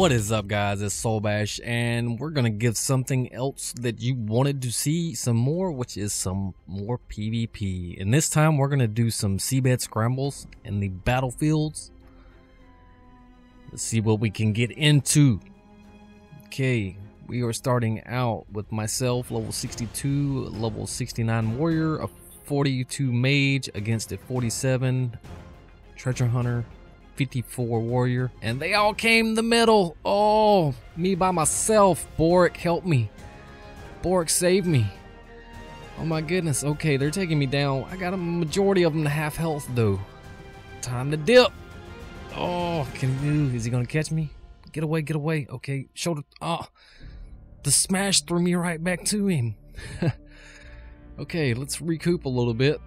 What is up, guys? It's Solbash, and we're gonna give something else that you wanted to see some more, which is some more PvP. And this time we're gonna do some Seabed Scrambles in the battlefields. Let's see what we can get into. Okay, we are starting out with myself, level 62, level 69 warrior, a 42 mage against a 47 treasure hunter, 54 warrior, and they all came the middle. Oh, me by myself. Bork, help me. Bork, save me. Oh my goodness. Okay, they're taking me down. I got a majority of them to half health though. Time to dip. Oh, can he do? Is he gonna catch me? Get away, get away. Okay, shoulder. Oh, the smash threw me right back to him. Okay, let's recoup a little bit.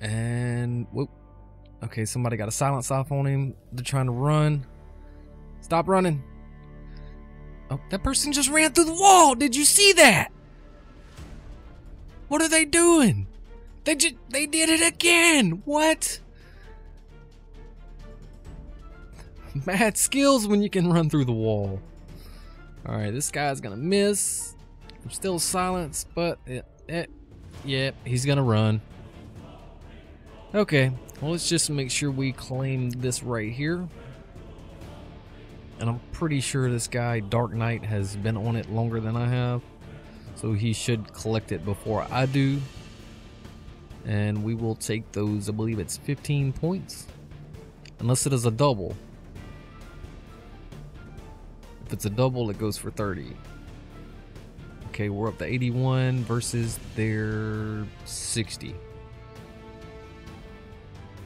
And whoop. Okay, somebody got a silence off on him. They're trying to run. Stop running. Oh, that person just ran through the wall. Did you see that? What are they doing? They did it again. What? Mad skills when you can run through the wall. All right, this guy's gonna miss. I'm still silenced, but yeah, he's gonna run. Okay. Well, let's just make sure we claim this right here. And I'm pretty sure this guy, Dark Knight, has been on it longer than I have. So he should collect it before I do. And we will take those, I believe it's 15 points. Unless it is a double. If it's a double, it goes for 30. Okay, we're up to 81 versus their 60.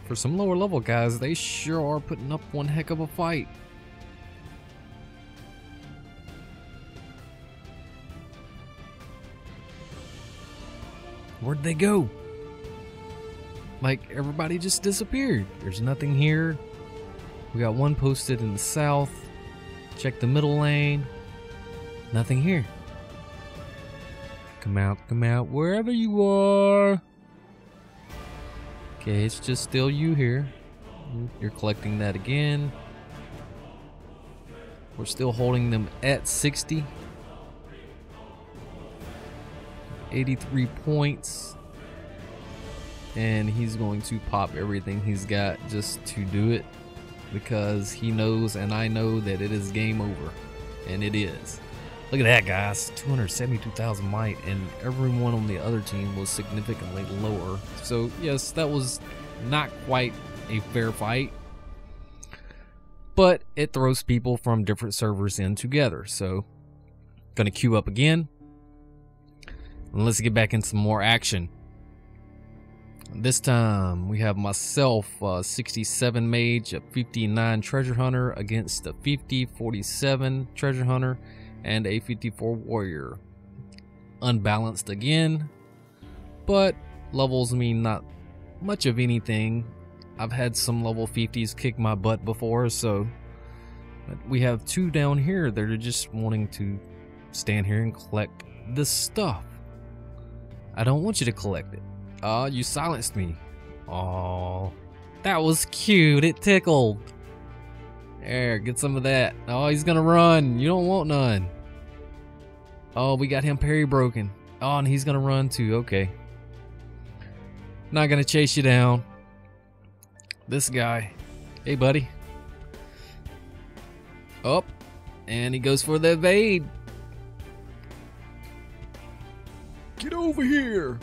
For some lower level guys, they sure are putting up one heck of a fight. Where'd they go? Like, everybody just disappeared. There's nothing here. We got one posted in the south. Check the middle lane. Nothing here. Come out, wherever you are. Okay, it's just still you here. You're collecting that again. We're still holding them at 60. 83 points. And he's going to pop everything he's got just to do it. Because he knows and I know that it is game over. And it is. Look at that, guys, 272,000 might, and everyone on the other team was significantly lower. So yes, that was not quite a fair fight, but it throws people from different servers in together. So gonna queue up again, and let's get back in some more action. This time we have myself, 67 mage, a 59 treasure hunter against a 47 treasure hunter, and a 54 warrior. Unbalanced again, but levels mean not much of anything. I've had some level 50s kick my butt before, so but we have two down here that are just wanting to stand here and collect this stuff. I don't want you to collect it. Oh, you silenced me. Oh, that was cute. It tickled. There, get some of that. Oh, he's gonna run. You don't want none. Oh, we got him parry broken. Oh, and he's gonna run too. Okay. Not gonna chase you down. This guy. Hey, buddy. Up. And he goes for the evade. Get over here.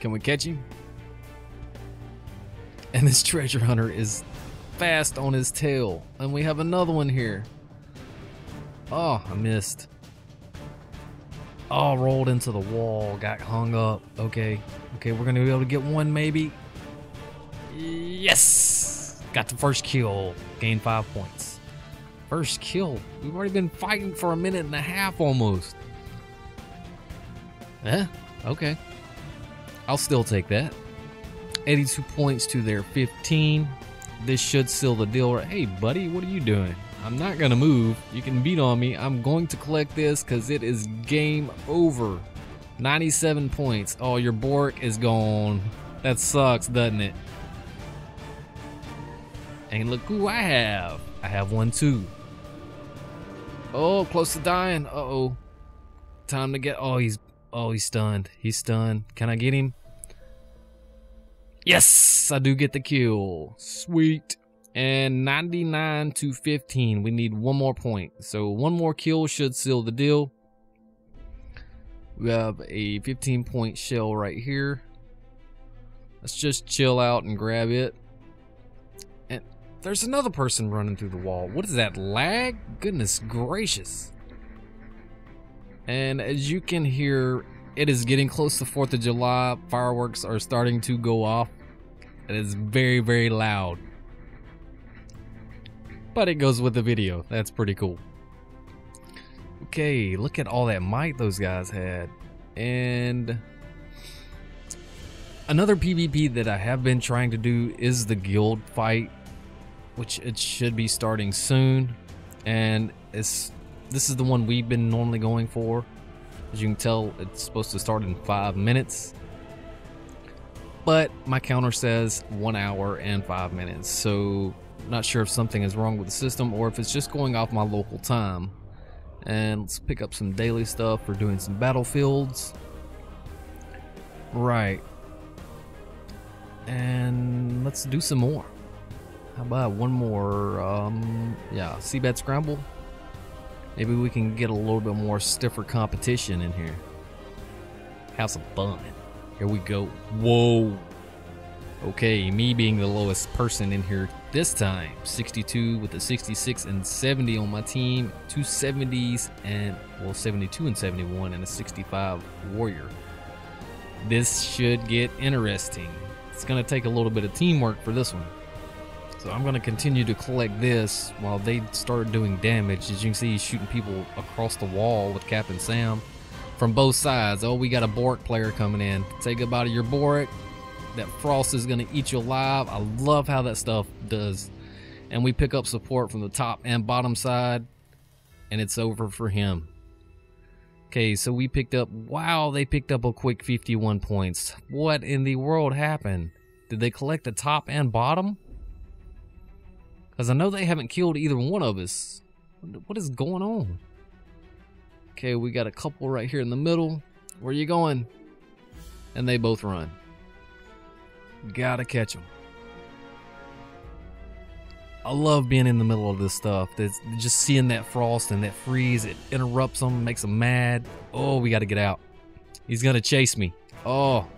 Can we catch him? And this treasure hunter is fast on his tail, and we have another one here. Oh, I missed. Oh, rolled into the wall, got hung up. Okay, okay, we're gonna be able to get one maybe. Yes, got the first kill, gained 5 points. First kill. We've already been fighting for a minute and a half almost. Eh? Okay, I'll still take that. 82 points to their 15. This should seal the deal. Hey, buddy, what are you doing? I'm not gonna move. You can beat on me. I'm going to collect this because it is game over. 97 points. Oh, your Bork is gone. That sucks, doesn't it? And look who I have. I have one too. Oh, close to dying. Uh-oh. Time to get... Oh, he's stunned. He's stunned. Can I get him? Yes! I do get the kill. Sweet. And 99 to 15. We need one more point. So one more kill should seal the deal. We have a 15-point shell right here. Let's just chill out and grab it. And there's another person running through the wall. What is that, lag? Goodness gracious. And as you can hear, it is getting close to 4th of July. Fireworks are starting to go off. It is very, very loud. But it goes with the video. That's pretty cool. Okay, look at all that might those guys had. And another PvP that I have been trying to do is the guild fight, which it should be starting soon. And this is the one we've been normally going for. As you can tell, it's supposed to start in 5 minutes. But my counter says 1 hour and 5 minutes. So not sure if something is wrong with the system or if it's just going off my local time. And let's pick up some daily stuff. We're doing some battlefields. Right. And let's do some more. How about one more? Yeah, Seabed Scramble. Maybe we can get a little bit more stiffer competition in here. Have some fun. Here we go. Whoa. Okay, me being the lowest person in here this time. 62 with a 66 and 70 on my team. Two 70s and, well, 72 and 71 and a 65 warrior. This should get interesting. It's going to take a little bit of teamwork for this one. So I'm going to continue to collect this while they start doing damage. As you can see, he's shooting people across the wall with Captain Sam from both sides. Oh, we got a Bork player coming in. Say goodbye to your Bork. That frost is going to eat you alive. I love how that stuff does. And we pick up support from the top and bottom side. And it's over for him. Okay, so we picked up... Wow, they picked up a quick 51 points. What in the world happened? Did they collect the top and bottom? Because I know they haven't killed either one of us. What is going on? Okay, we got a couple right here in the middle. Where are you going? And they both run. Gotta catch them. I love being in the middle of this stuff. That's just seeing that frost and that freeze. It interrupts them, makes them mad. Oh, we gotta get out. He's gonna chase me. Oh.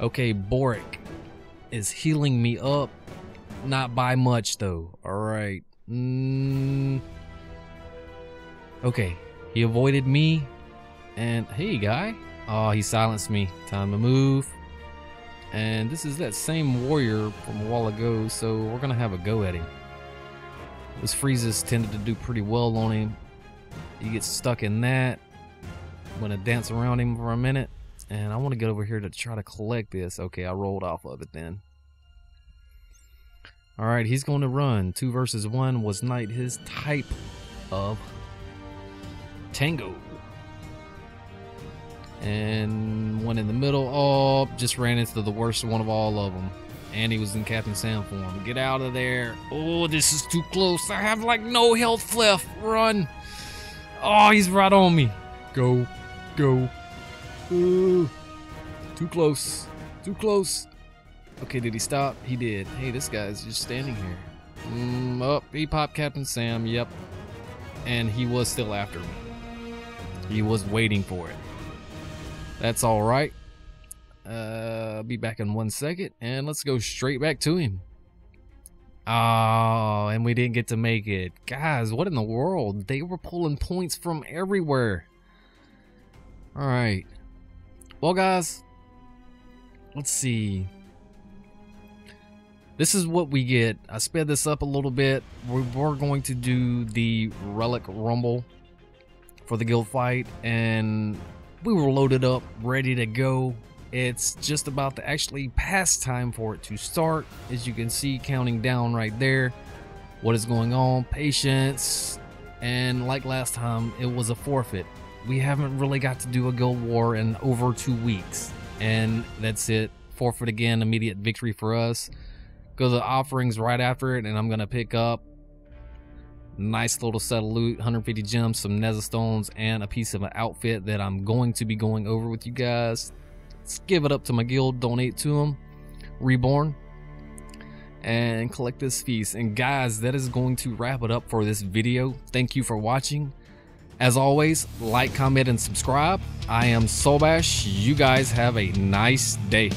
Okay, Bork is healing me up. Not by much though. Alright. Okay. He avoided me. And hey guy. Oh, he silenced me. Time to move. And this is that same warrior from a while ago, so we're gonna have a go at him. Those freezes tended to do pretty well on him. You get stuck in that. I'm gonna dance around him for a minute. And I wanna get over here to try to collect this. Okay, I rolled off of it then. Alright, he's going to run. 2 versus 1 was not his type of tango. And one in the middle. Oh, just ran into the worst one of all of them. And he was in Captain Sam form. Get out of there. Oh, this is too close. I have like no health left. Run. Oh, he's right on me. Go. Go. Ooh. Too close. Too close. Okay, did he stop? He did. Hey, this guy's just standing here. Oh, he popped Captain Sam. Yep. And he was still after me. He was waiting for it. That's all right. I'll be back in 1 second. And let's go straight back to him. Oh, and we didn't get to make it. Guys, what in the world? They were pulling points from everywhere. All right. Well, guys, let's see. This is what we get. I sped this up a little bit. We're going to do the Relic Rumble for the guild fight, and we were loaded up, ready to go. It's just about to actually pass time for it to start. As you can see, counting down right there. What is going on? Patience. And like last time, it was a forfeit. We haven't really got to do a guild war in over 2 weeks. And that's it. Forfeit again, immediate victory for us. Go to the offerings right after it, and I'm going to pick up Nice little set of loot, 150 gems, some neza stones, and a piece of an outfit that I'm going to be going over with you guys. Let's give it up to my guild, donate to them, Reborn, and collect this feast. And guys, that is going to wrap it up for this video. Thank you for watching. As always, like, comment, and subscribe. I am Solbash. You guys have a nice day.